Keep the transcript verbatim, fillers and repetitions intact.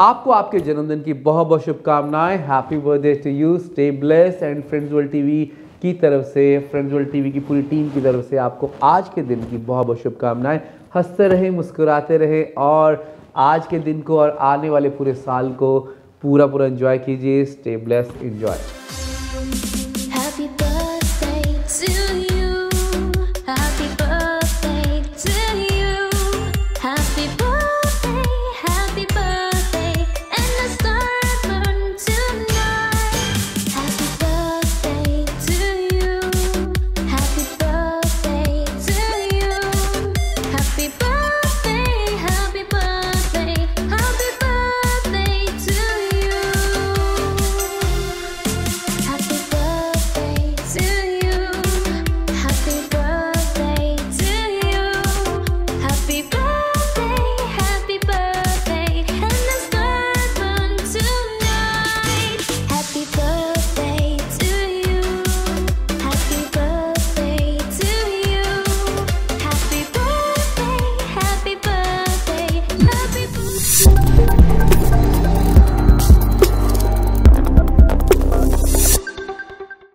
आपको आपके जन्मदिन की बहुत बहुत शुभकामनाएं। Happy birthday to you. स्टेबलेस एंड फ्रेंड्स वर्ल्ड टीवी की तरफ से, फ्रेंड्स वर्ल्ड टीवी की पूरी टीम की तरफ से आपको आज के दिन की बहुत बहुत शुभकामनाएं। हंसते रहे, मुस्कुराते रहे और आज के दिन को और आने वाले पूरे साल को पूरा पूरा एंजॉय कीजिए। स्टेबलेस एंजॉय।